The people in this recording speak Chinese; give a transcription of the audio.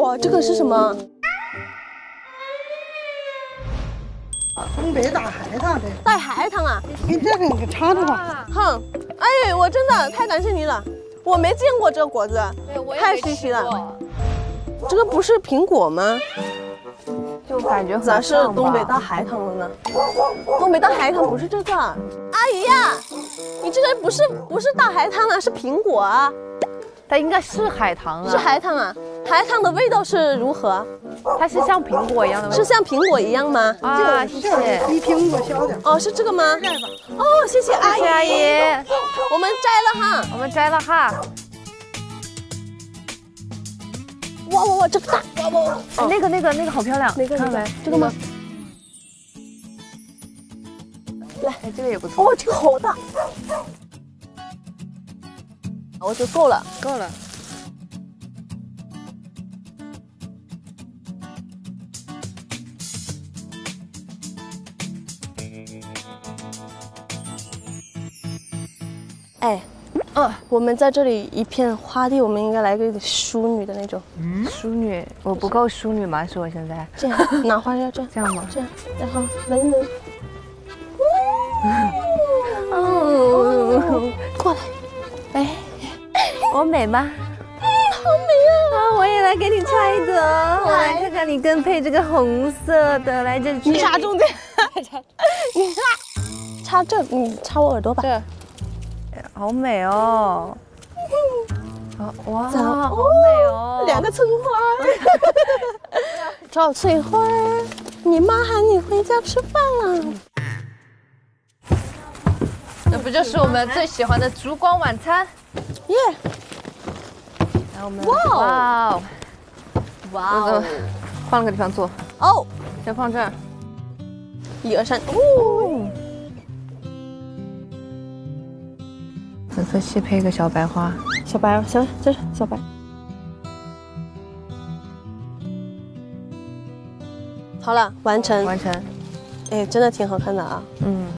哇，这个是什么？东北大海棠的。大海棠啊！你这个给尝尝吧。哼，哎，我真的太感谢你了，我没见过这果子，太稀奇了。这个不是苹果吗？ 就感觉咋是东北大海棠了呢？东北大海棠不是这个，阿姨呀，你这个不是大海棠啊，是苹果啊。它应该是海棠啊。是海棠啊？海棠的味道是如何？它是像苹果一样的味道。是像苹果一样吗？啊，谢谢。比苹果小点。哦，是这个吗？摘吧。哦，谢谢阿姨。谢谢阿姨。我们摘了哈。我们摘了哈。 哇哇哇，这个大！哇哇哇，那个好漂亮，看来这个吗？来，这个也不错。哇，这个好大！我觉得够了，够了。哎。 我们在这里一片花地，我们应该来个淑女的那种。嗯，淑女，我不够淑女吗？是我现在这样拿花要这样，这样吗？这样，然后闻闻。哦，过来，哎，我美吗？哎，好美啊！我也来给你插一朵，我来看看你跟配这个红色的，来这你插中间，你插这，你插我耳朵吧。 好美哦！哇，好美哦！两个村花，赵翠花，你妈喊你回家吃饭了。那不就是我们最喜欢的烛光晚餐？耶！然后我们哇哦，换了个地方坐哦，先放这儿，1、2、3，哦。 粉色系配一个小白花，小白，这是小白。好了，完成，哎，真的挺好看的啊，嗯。